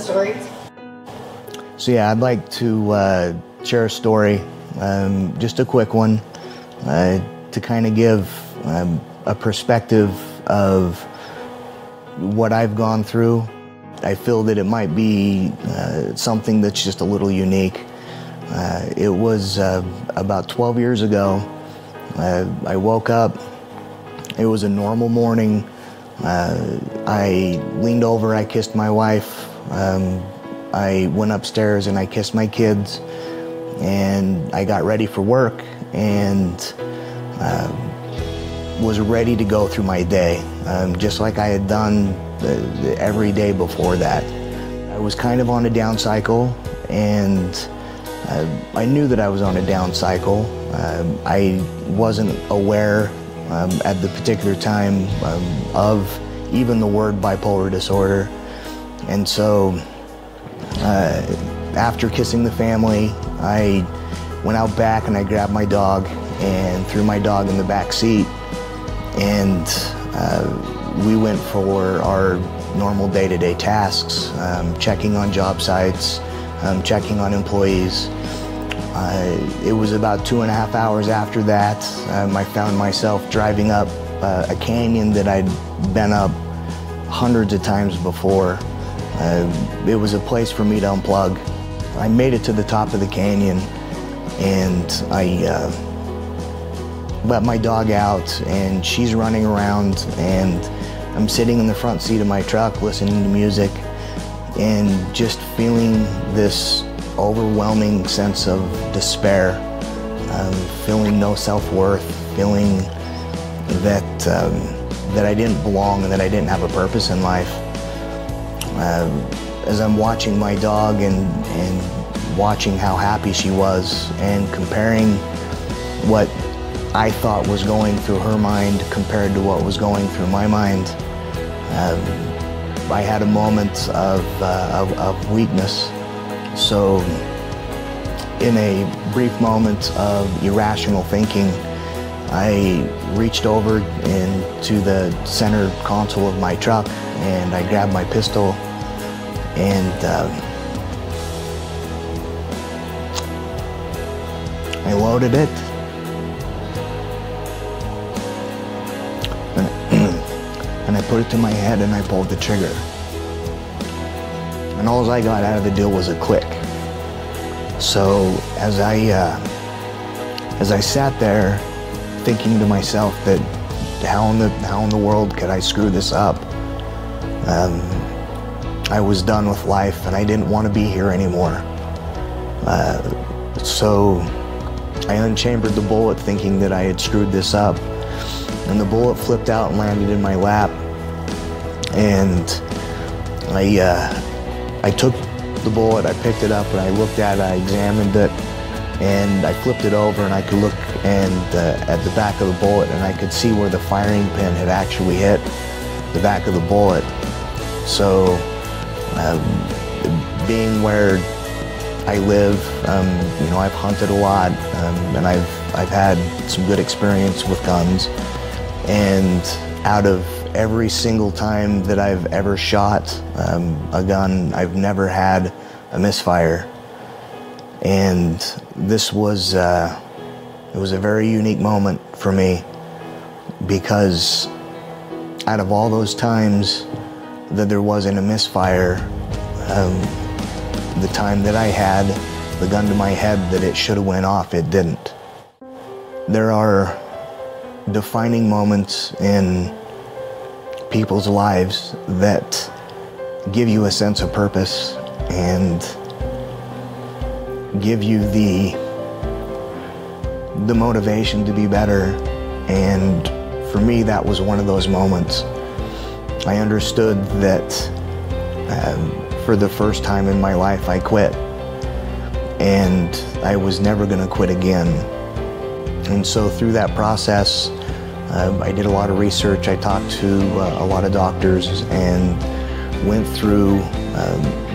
the stories? So yeah, I'd like to share a story, just a quick one, to kind of give a perspective of what I've gone through. I feel that it might be something that's just a little unique. It was about 12 years ago. I woke up. It was a normal morning. I leaned over, I kissed my wife. I went upstairs and I kissed my kids. And I got ready for work and was ready to go through my day, just like I had done every day before that. I was kind of on a down cycle, and I knew that I was on a down cycle. I wasn't aware at the particular time of even the word bipolar disorder. And so after kissing the family, I went out back and I grabbed my dog and threw my dog in the back seat, and we went for our normal day-to-day tasks, checking on job sites, checking on employees. It was about 2.5 hours after that, I found myself driving up a canyon that I'd been up hundreds of times before. It was a place for me to unplug. I made it to the top of the canyon, and I let my dog out, and she's running around, and I'm sitting in the front seat of my truck listening to music and just feeling this overwhelming sense of despair, feeling no self-worth, feeling that, that I didn't belong and that I didn't have a purpose in life. As I'm watching my dog and watching how happy she was and comparing what I thought was going through her mind compared to what was going through my mind, I had a moment of weakness. So in a brief moment of irrational thinking, I reached over into the center console of my truck and I grabbed my pistol, and I loaded it. And I put it to my head and I pulled the trigger. And all I got out of the deal was a click. So as I sat there thinking to myself that how in the world could I screw this up? I was done with life and I didn't want to be here anymore. So I unchambered the bullet thinking that I had screwed this up. And the bullet flipped out and landed in my lap. And I took the bullet, I picked it up, and I looked at it, I examined it, and I flipped it over, and I could look at the back of the bullet, and I could see where the firing pin had actually hit the back of the bullet. So being where I live, you know, I've hunted a lot, and I've had some good experience with guns. And out of every single time that I've ever shot a gun, I've never had a misfire. And this was, it was a very unique moment for me, because out of all those times that there wasn't a misfire, the time that I had the gun to my head that it should have went off, it didn't. There are defining moments in people's lives that give you a sense of purpose and give you the motivation to be better. And for me, that was one of those moments. I understood that for the first time in my life, I quit, and I was never going to quit again. And so through that process, I did a lot of research. I talked to a lot of doctors and went through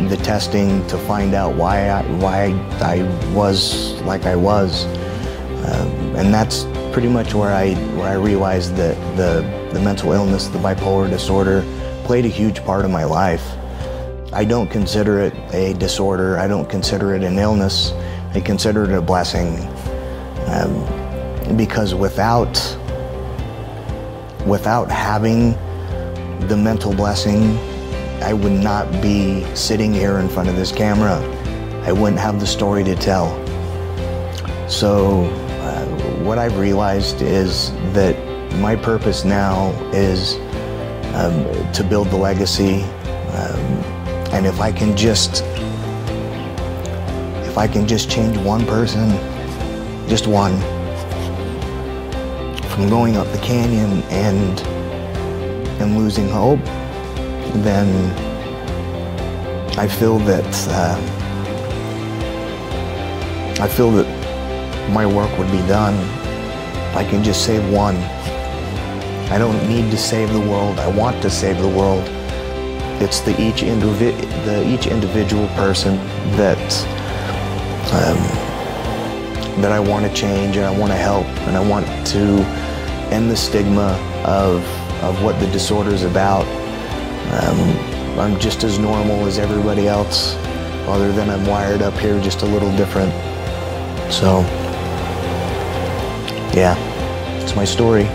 the testing to find out why I was like I was. And that's pretty much where I realized that the mental illness, the bipolar disorder, played a huge part of my life. I don't consider it a disorder. I don't consider it an illness. I consider it a blessing, because without having the mental blessing, I would not be sitting here in front of this camera. I wouldn't have the story to tell. So what I've realized is that my purpose now is to build the legacy, and if I can just change one person, just one, from going up the canyon and losing hope, then I feel that my work would be done. If I can just save one. I don't need to save the world. I want to save the world. It's each individual person that I want to change, and I want to help, and I want to end the stigma of what the disorder is about. I'm just as normal as everybody else, other than I'm wired up here just a little different. So, yeah, it's my story.